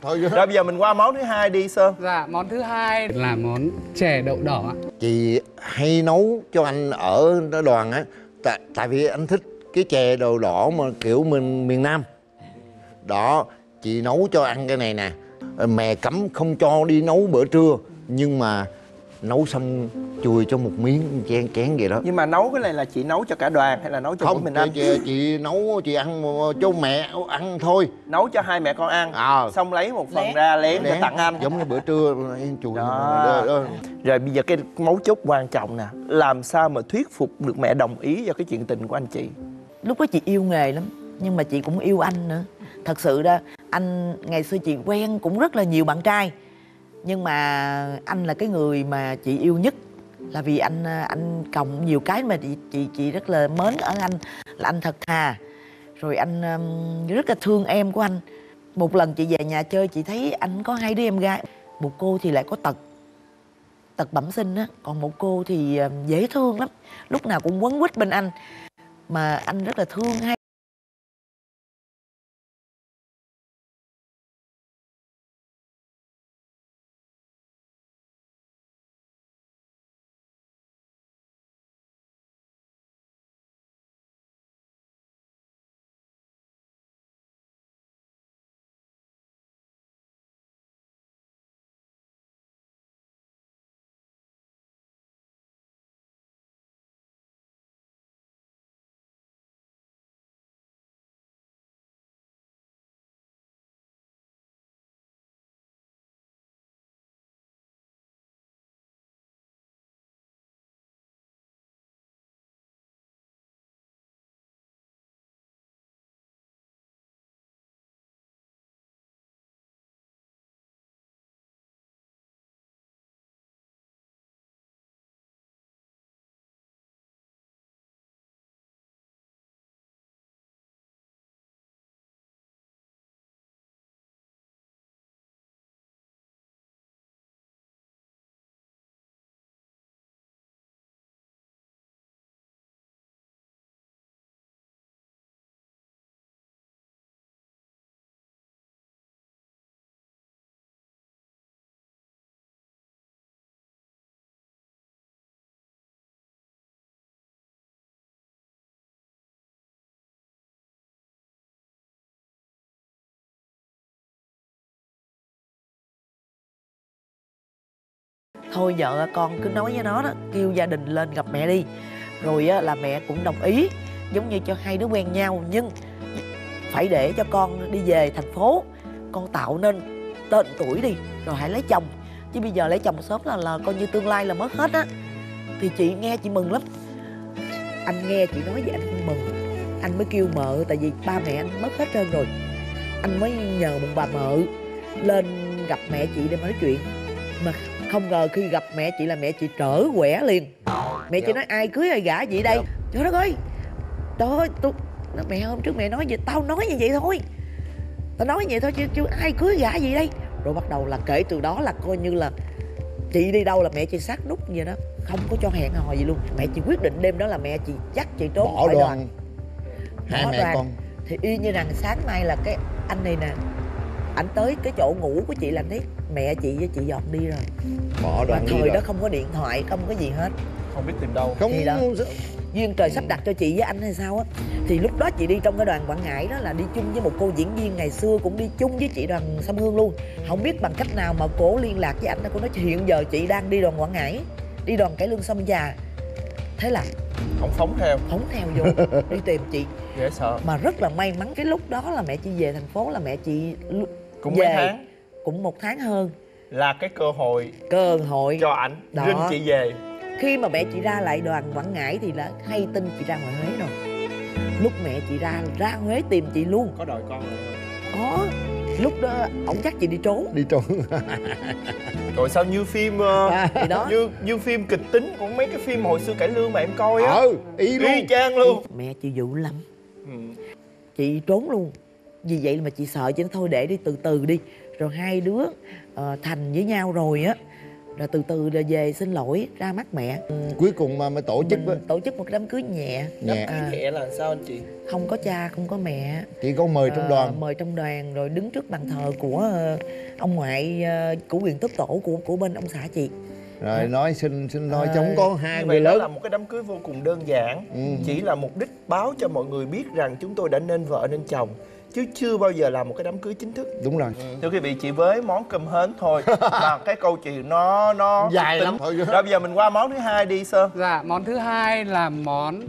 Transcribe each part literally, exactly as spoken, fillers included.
Thôi rồi bây giờ mình qua món thứ hai đi Sơn. Dạ, món thứ hai là món chè đậu đỏ ạ. Chị hay nấu cho anh ở Đoàn á, tại tại vì anh thích cái chè đậu đỏ mà kiểu mình miền Nam. Đó, chị nấu cho ăn cái này nè. Mẹ cấm không cho đi nấu bữa trưa, nhưng mà nấu xong chùi cho một miếng chén chén vậy đó. Nhưng mà nấu cái này là chị nấu cho cả đoàn hay là nấu cho mình ăn? Chị, chị nấu chị ăn cho mẹ ăn thôi. Nấu cho hai mẹ con ăn. À, xong lấy một phần lén ra lén, lén cho tặng anh. Giống như bữa trưa em chùi đó. Đó, đó. Rồi bây giờ cái mấu chốt quan trọng nè, làm sao mà thuyết phục được mẹ đồng ý cho cái chuyện tình của anh chị? Lúc đó chị yêu nghề lắm, nhưng mà chị cũng yêu anh nữa. Thật sự đó, anh ngày xưa chị quen cũng rất là nhiều bạn trai, nhưng mà anh là cái người mà chị yêu nhất, là vì anh anh cộng nhiều cái mà chị chị chị rất là mến ở anh, là anh thật thà, rồi anh rất là thương em của anh. Một lần chị về nhà chơi, chị thấy anh có hai đứa em gái, một cô thì lại có tật tật bẩm sinh á, còn một cô thì dễ thương lắm, lúc nào cũng quấn quýt bên anh, mà anh rất là thương hai. Thôi vợ con cứ nói với nó đó, kêu gia đình lên gặp mẹ đi. Rồi á, là mẹ cũng đồng ý, giống như cho hai đứa quen nhau, nhưng phải để cho con đi về thành phố, con tạo nên tên tuổi đi, rồi hãy lấy chồng. Chứ bây giờ lấy chồng sớm là, là coi như tương lai là mất hết á. Thì chị nghe chị mừng lắm. Anh nghe chị nói vậy anh cũng mừng. Anh mới kêu mợ, tại vì ba mẹ anh mất hết trơn rồi. Anh mới nhờ một bà mợ lên gặp mẹ chị để mà nói chuyện. Mà không ngờ khi gặp mẹ chị là mẹ chị trở quẻ liền. Mẹ chị nói ai cưới ai gả vậy đây. Trời đất ơi, trời ơi, tôi... mẹ hôm trước mẹ nói gì, tao nói như vậy thôi, tao nói như vậy thôi chứ, chứ ai cưới gả gì đây. Rồi bắt đầu là kể từ đó là coi như là chị đi đâu là mẹ chị sát nút vậy đó, không có cho hẹn hò gì luôn. Mẹ chị quyết định đêm đó là mẹ chị dắt chị trốn khỏi Đoàn. Hai mẹ con thì y như rằng sáng nay là cái anh này nè, ảnh tới cái chỗ ngủ của chị là anh thấy mẹ chị với chị dọn đi rồi. Bỏ Đoàn đi rồi. Thời đó không có điện thoại, không có gì hết, không biết tìm đâu. Không thì đó, duyên trời sắp đặt cho chị với anh hay sao á. Thì lúc đó chị đi trong cái Đoàn Quảng Ngãi đó, là đi chung với một cô diễn viên ngày xưa cũng đi chung với chị Đoàn Sâm Hương luôn. Không biết bằng cách nào mà cổ liên lạc với ảnh, cô nói hiện giờ chị đang đi Đoàn Quảng Ngãi, đi Đoàn Cải Lương Sông Già. Thế là không phóng theo, phóng theo vô đi tìm chị. Dễ sợ. Mà rất là may mắn cái lúc đó là mẹ chị về thành phố, là mẹ chị cũng về mấy tháng, cũng một tháng hơn, là cái cơ hội cơ hội cho ảnh rinh chị về. Khi mà mẹ chị ra lại Đoàn Quảng Ngãi thì đã hay tin chị ra ngoài Huế rồi. Lúc mẹ chị ra ra Huế tìm chị luôn. Có đòi con rồi có, lúc đó ổng chắc chị đi trốn đi trốn rồi. Sao như phim à, thì đó. như như phim kịch tính của mấy cái phim hồi xưa cải lương mà em coi á. Ừ, y luôn, chang luôn. Mẹ chị dữ lắm. Ừ, chị trốn luôn. Vì vậy mà chị sợ, chứ thôi để đi từ từ đi. Rồi hai đứa uh, thành với nhau rồi á, rồi từ từ rồi về xin lỗi ra mắt mẹ. Ừ. Cuối cùng mà mới tổ chức á, tổ chức một đám cưới nhẹ. Đám cưới à, nhẹ là sao anh chị? Không có cha, không có mẹ. Chị có mời à, trong đoàn. Mời trong đoàn rồi đứng trước bàn thờ của ông ngoại, của quyền tức tổ của của bên ông xã chị. Rồi à, nói xin xin thôi à, chống có hai người lớn. Đó là một cái đám cưới vô cùng đơn giản. Ừ. Chỉ là mục đích báo cho mọi người biết rằng chúng tôi đã nên vợ nên chồng, chứ chưa bao giờ làm một cái đám cưới chính thức. Đúng rồi. Ừ. Thưa quý vị, chỉ với món cơm hến thôi mà cái câu chuyện nó nó dài lắm. Thôi rồi bây giờ mình qua món thứ hai đi Sơn. Dạ, món thứ hai là món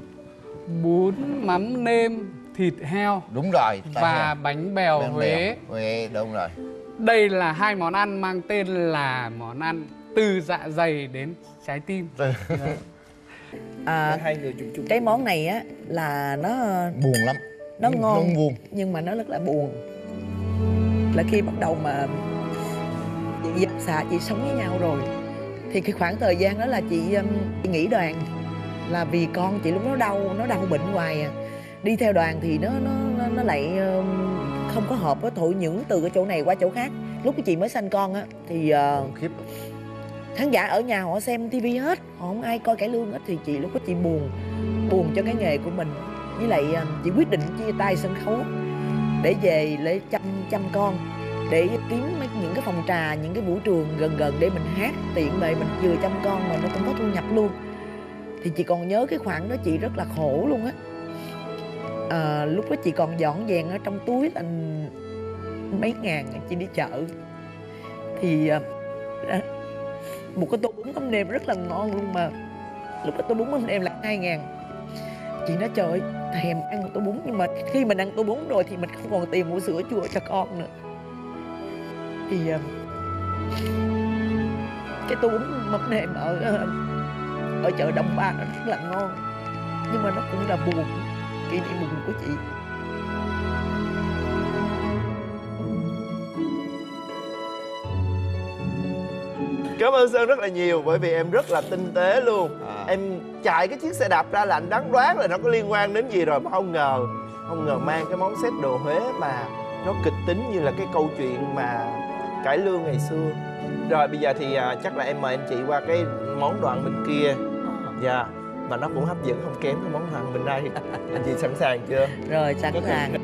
bún mắm nêm thịt heo. Đúng rồi. Và heo. Bánh bèo, bèo Huế. Huế, đúng rồi. Đây là hai món ăn mang tên là món ăn từ dạ dày đến trái tim. À, hai người chung chung. Cái món này á là nó buồn lắm. Nó ngon nó buồn. Nhưng mà nó rất là buồn. Là khi bắt đầu mà chị xã chị sống với nhau rồi thì cái khoảng thời gian đó là chị, chị nghỉ đoàn. Là vì con chị lúc nó đau, nó đau bệnh hoài à. Đi theo đoàn thì nó nó nó lại không có hợp với thổi nhưỡng từ cái chỗ này qua chỗ khác. Lúc cái chị mới sanh con á thì uh, khán giả ở nhà họ xem tivi hết, họ không ai coi cải lương hết. Thì chị lúc đó chị buồn, buồn cho cái nghề của mình. Với lại chị quyết định chia tay sân khấu để về lấy chăm chăm con, để kiếm những cái phòng trà, những cái vũ trường gần gần để mình hát, tiện về mình vừa chăm con mà nó cũng có thu nhập luôn. Thì chị còn nhớ cái khoảng đó chị rất là khổ luôn á. À, lúc đó chị còn dọn dàng ở trong túi là mấy ngàn chị đi chợ thì à, một cái tô bún mắm nêm rất là ngon luôn mà lúc đó tô bún mắm nêm là hai ngàn. Chị nói trời thèm ăn tô bún, nhưng mà khi mình ăn tô bún rồi thì mình không còn tiền mua sữa chua cho con nữa. Thì cái tô bún mắm nêm ở ở chợ Đông Ba nó rất là ngon, nhưng mà nó cũng là buồn, kỷ niệm buồn của chị. Cảm ơn Sơn rất là nhiều, bởi vì em rất là tinh tế luôn. À, em chạy cái chiếc xe đạp ra là anh đáng đoán là nó có liên quan đến gì rồi, mà không ngờ không ngờ mang cái món set đồ Huế mà nó kịch tính như là cái câu chuyện mà cải lương ngày xưa. Rồi bây giờ thì à, chắc là em mời anh chị qua cái món đoạn bên kia. Dạ, yeah, mà nó cũng hấp dẫn không kém cái món đoạn bên đây. Anh chị sẵn sàng chưa? Rồi, sẵn sàng.